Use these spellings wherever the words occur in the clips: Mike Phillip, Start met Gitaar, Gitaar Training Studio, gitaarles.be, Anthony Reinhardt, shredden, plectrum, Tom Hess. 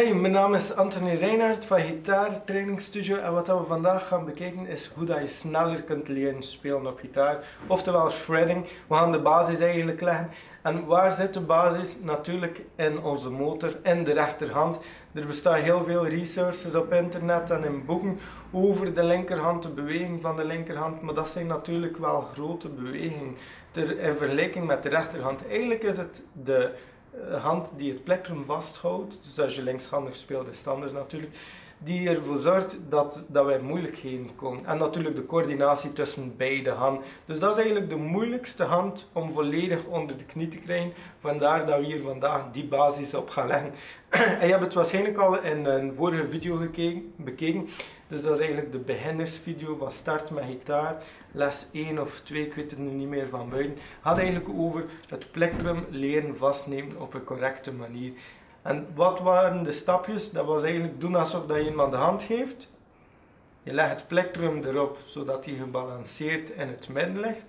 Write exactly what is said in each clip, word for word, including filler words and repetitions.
Hey, mijn naam is Anthony Reinhardt van Gitaar Training Studio en wat we vandaag gaan bekijken is hoe dat je sneller kunt leren spelen op gitaar, oftewel shredding. We gaan de basis eigenlijk leggen en waar zit de basis? Natuurlijk in onze motor, in de rechterhand. Er bestaan heel veel resources op internet en in boeken over de linkerhand, de beweging van de linkerhand, maar dat zijn natuurlijk wel grote bewegingen ter, in vergelijking met de rechterhand. Eigenlijk is het de hand die het plektrum vasthoudt, dus als je linkshandig speelt is het anders natuurlijk, die ervoor zorgt dat, dat wij in moeilijkheden komen. En natuurlijk de coördinatie tussen beide handen. Dus dat is eigenlijk de moeilijkste hand om volledig onder de knie te krijgen. Vandaar dat we hier vandaag die basis op gaan leggen. En je hebt het waarschijnlijk al in een vorige video gekeken, bekeken. Dus dat is eigenlijk de beginnersvideo van Start met Gitaar, les één of twee, ik weet het nu niet meer van buiten. Het gaat eigenlijk over het plektrum leren vastnemen op een correcte manier. En wat waren de stapjes? Dat was eigenlijk doen alsof je iemand de hand geeft. Je legt het plektrum erop, zodat hij gebalanceerd in het midden ligt.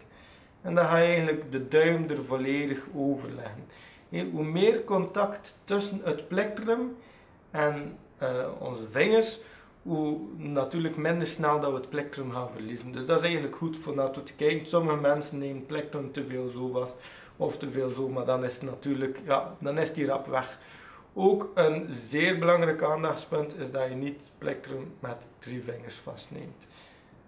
En dan ga je eigenlijk de duim er volledig over leggen. Hoe meer contact tussen het plektrum en uh, onze vingers, hoe natuurlijk minder snel dat we het plektrum gaan verliezen. Dus dat is eigenlijk goed voor naartoe te kijken. Sommige mensen nemen het plektrum te veel zo vast of te veel zo, maar dan is het natuurlijk, ja, dan is die rap weg. Ook een zeer belangrijk aandachtspunt is dat je niet het plektrum met drie vingers vastneemt.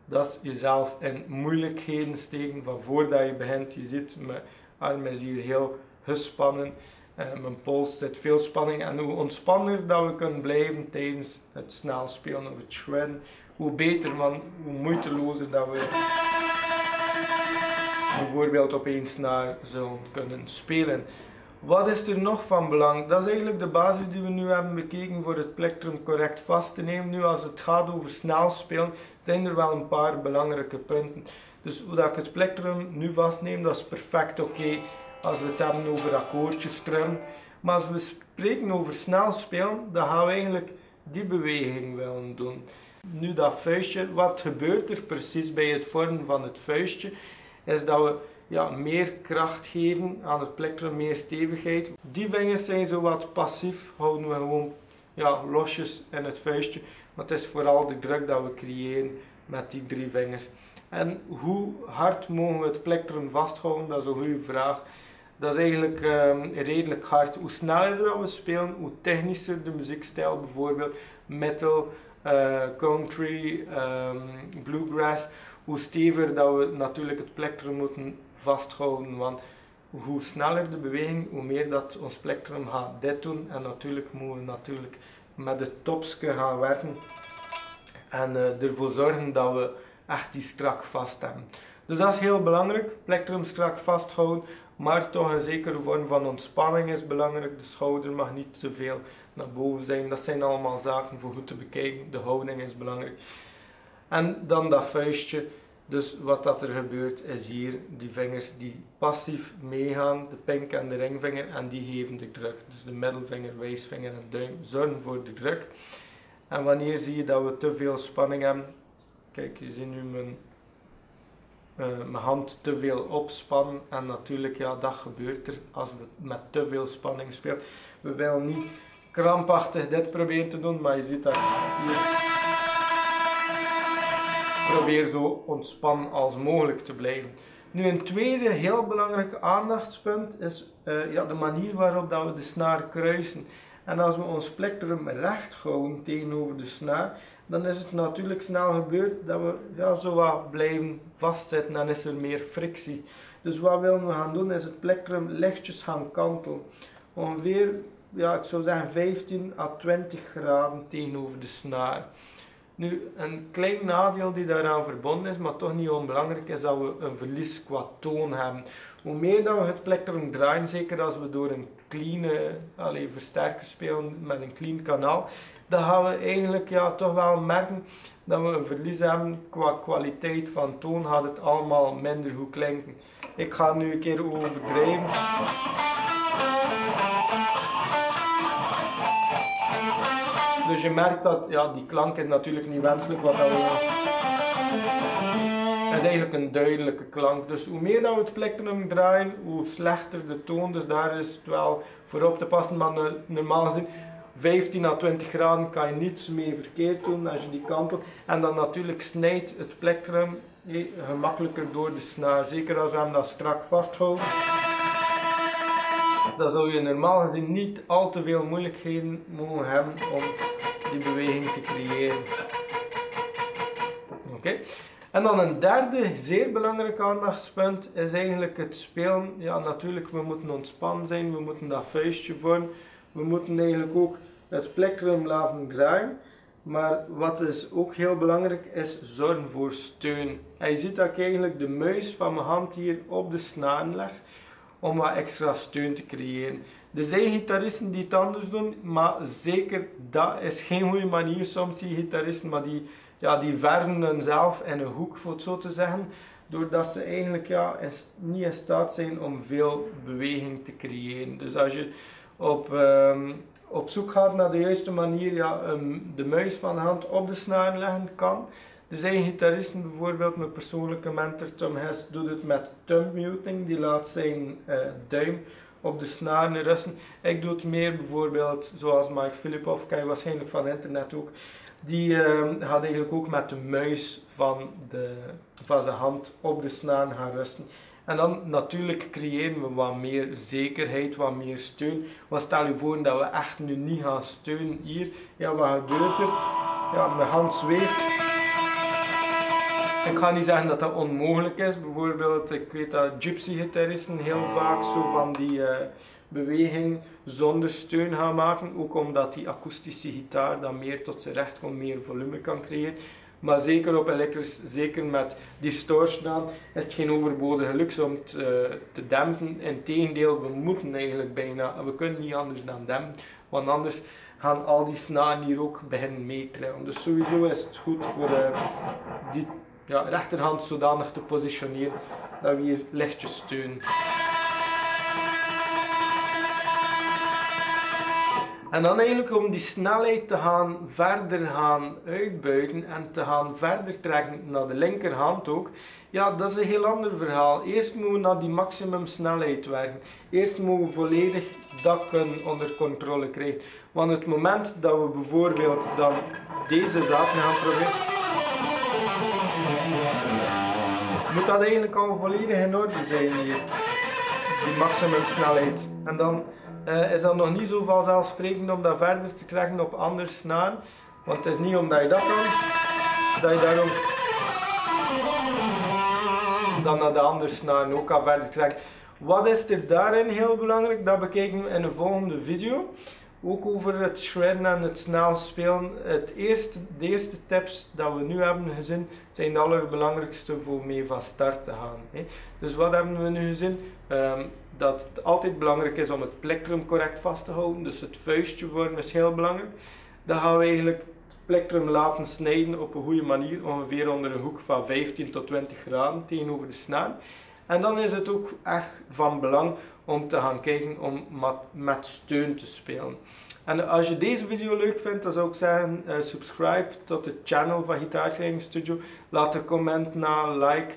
Dat is jezelf in moeilijkheden steken van voordat je begint. Je ziet, mijn arm is hier heel gespannen, mijn pols zit veel spanning. En hoe ontspanner dat we kunnen blijven tijdens het snel spelen of het shredden, hoe beter, want hoe moeitelozer dat we bijvoorbeeld op één snaar zullen kunnen spelen. Wat is er nog van belang? Dat is eigenlijk de basis die we nu hebben bekeken voor het plektrum correct vast te nemen. Nu als het gaat over snel spelen, zijn er wel een paar belangrijke punten. Dus hoe dat ik het plektrum nu vastneem, dat is perfect oké okay, als we het hebben over akkoordjes krummen. Maar als we spreken over snel spelen, dan gaan we eigenlijk die beweging willen doen. Nu dat vuistje, wat gebeurt er precies bij het vormen van het vuistje, is dat we ja, meer kracht geven aan het plektrum, meer stevigheid. Die vingers zijn zo wat passief, houden we gewoon ja, losjes in het vuistje. Maar het is vooral de druk dat we creëren met die drie vingers. En hoe hard mogen we het plektrum vasthouden, dat is een goede vraag. Dat is eigenlijk um, redelijk hard. Hoe sneller dat we spelen, hoe technischer de muziekstijl, bijvoorbeeld metal, uh, country, um, bluegrass, hoe steviger dat we natuurlijk het plektrum moeten vasthouden, want hoe sneller de beweging, hoe meer dat ons plektrum gaat dit doen. En natuurlijk moeten we natuurlijk met het topske gaan werken en uh, ervoor zorgen dat we echt die strak vast hebben. Dus dat is heel belangrijk, plektrum strak vasthouden, maar toch een zekere vorm van ontspanning is belangrijk. De schouder mag niet te veel naar boven zijn, dat zijn allemaal zaken voor goed te bekijken, de houding is belangrijk. En dan dat vuistje. Dus wat dat er gebeurt is hier die vingers die passief meegaan, de pink en de ringvinger, en die geven de druk. Dus de middelvinger, wijsvinger en duim zorgen voor de druk. En wanneer zie je dat we te veel spanning hebben, kijk, je ziet nu mijn, uh, mijn hand te veel opspannen. En natuurlijk, ja, dat gebeurt er als we met te veel spanning spelen. We willen niet krampachtig dit proberen te doen, maar je ziet dat hier. Probeer zo ontspannen als mogelijk te blijven. Nu een tweede heel belangrijk aandachtspunt is uh, ja, de manier waarop dat we de snaar kruisen. En als we ons plektrum recht houden tegenover de snaar, dan is het natuurlijk snel gebeurd dat we ja, zo wat blijven vastzitten en is er meer frictie. Dus wat willen we gaan doen is het plektrum lichtjes gaan kantelen. Ongeveer, ja, ik zou zeggen vijftien à twintig graden tegenover de snaar. Nu, een klein nadeel die daaraan verbonden is, maar toch niet onbelangrijk, is dat we een verlies qua toon hebben. Hoe meer dat we het plektrum draaien, zeker als we door een clean allez, versterker spelen met een clean kanaal, dan gaan we eigenlijk ja, toch wel merken dat we een verlies hebben qua kwaliteit van toon, gaat het allemaal minder goed klinken. Ik ga nu een keer overdrijven. Dus je merkt dat ja, die klank is natuurlijk niet wenselijk. Wat dat we... dat is eigenlijk een duidelijke klank. Dus hoe meer dat we het plektrum draaien, hoe slechter de toon. Dus daar is het wel voor op te passen. Maar normaal gezien, vijftien à twintig graden kan je niets mee verkeerd doen als je die kantelt. En dan natuurlijk snijdt het plektrum gemakkelijker door de snaar, zeker als we hem dat strak vasthouden. Dan zou je normaal gezien niet al te veel moeilijkheden mogen hebben om die beweging te creëren. Oké. En dan een derde zeer belangrijk aandachtspunt is eigenlijk het spelen. Ja, natuurlijk, we moeten ontspannen zijn, we moeten dat vuistje vormen. We moeten eigenlijk ook het plektrum laten draaien. Maar wat is ook heel belangrijk is zorgen voor steun. En je ziet dat ik eigenlijk de muis van mijn hand hier op de snaar leg om wat extra steun te creëren. Er zijn gitaristen die het anders doen, maar zeker dat is geen goede manier. Soms zie je gitaristen, maar die, ja, die verven hunzelf in een hoek, voor het zo te zeggen, doordat ze eigenlijk ja, niet in staat zijn om veel beweging te creëren. Dus als je op, um, op zoek gaat naar de juiste manier, ja, um, de muis van de hand op de snaar leggen kan. Er zijn gitaristen, bijvoorbeeld mijn persoonlijke mentor Tom Hess doet het met thumb muting, die laat zijn uh, duim op de snaren rusten. Ik doe het meer bijvoorbeeld zoals Mike Phillip, of kan je waarschijnlijk van internet ook, die uh, gaat eigenlijk ook met de muis van, de, van zijn hand op de snaren gaan rusten. En dan natuurlijk creëren we wat meer zekerheid, wat meer steun. Want stel je voor dat we echt nu niet gaan steunen hier. Ja, wat gebeurt er? Ja, mijn hand zweeft. Ik ga niet zeggen dat dat onmogelijk is. Bijvoorbeeld, ik weet dat gypsy-gitaristen heel vaak zo van die uh, beweging zonder steun gaan maken. Ook omdat die akoestische gitaar dan meer tot zijn recht komt, meer volume kan creëren. Maar zeker op elektrisch, zeker met distortion dan, is het geen overbodige luxe om het uh, te dempen. Integendeel, we moeten eigenlijk bijna, we kunnen niet anders dan dempen, want anders gaan al die snaren hier ook beginnen meekrijgen. Dus sowieso is het goed voor uh, die ja, rechterhand zodanig te positioneren dat we hier lichtjes steunen. En dan eigenlijk om die snelheid te gaan verder gaan uitbuiten en te gaan verder trekken naar de linkerhand ook. Ja, dat is een heel ander verhaal. Eerst moeten we naar die maximum snelheid werken. Eerst moeten we volledig dat kunnen onder controle krijgen. Want het moment dat we bijvoorbeeld dan deze zaken gaan proberen, moet dat eigenlijk al volledig in orde zijn hier. Die maximum snelheid. En dan Uh, is dat nog niet zo vanzelfsprekend om dat verder te krijgen op andere snaren. Want het is niet omdat je dat kan, dat je daarom dan naar de andere snaren ook kan verder krijgen. Wat is er daarin heel belangrijk? Dat bekijken we in de volgende video. Ook over het shredden en het snel spelen. Het eerste, de eerste tips dat we nu hebben gezien zijn de allerbelangrijkste voor mee van start te gaan. Hè. Dus wat hebben we nu gezien? Um, dat het altijd belangrijk is om het plektrum correct vast te houden. Dus het vuistje vormen is heel belangrijk. Dan gaan we eigenlijk het plektrum laten snijden op een goede manier. Ongeveer onder een hoek van vijftien tot twintig graden tegenover de snaar. En dan is het ook echt van belang om te gaan kijken om met steun te spelen. En als je deze video leuk vindt, dan zou ik zeggen, uh, subscribe tot de channel van Gitaar Training Studio. Laat een comment na, like.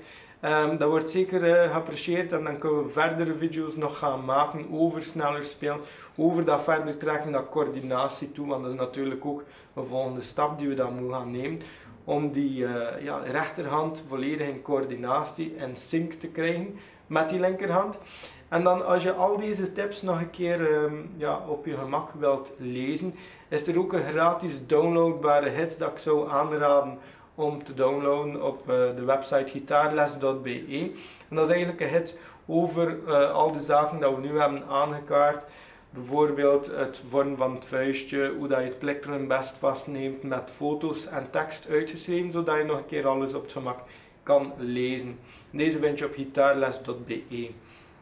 Um, dat wordt zeker uh, geapprecieerd en dan kunnen we verdere video's nog gaan maken over sneller spelen. Over dat verder krijgen naar coördinatie toe, want dat is natuurlijk ook een volgende stap die we dan moeten gaan nemen. Om die uh, ja, rechterhand volledig in coördinatie en sync te krijgen met die linkerhand. En dan als je al deze tips nog een keer um, ja, op je gemak wilt lezen, is er ook een gratis downloadbare hits dat ik zou aanraden om te downloaden op uh, de website gitaarles punt be. En dat is eigenlijk een hit over uh, al de zaken die we nu hebben aangekaart. Bijvoorbeeld het vormen van het vuistje, hoe dat je het plektrum best vastneemt met foto's en tekst uitgeschreven, zodat je nog een keer alles op het gemak kan lezen. Deze vind je op gitaarles punt be.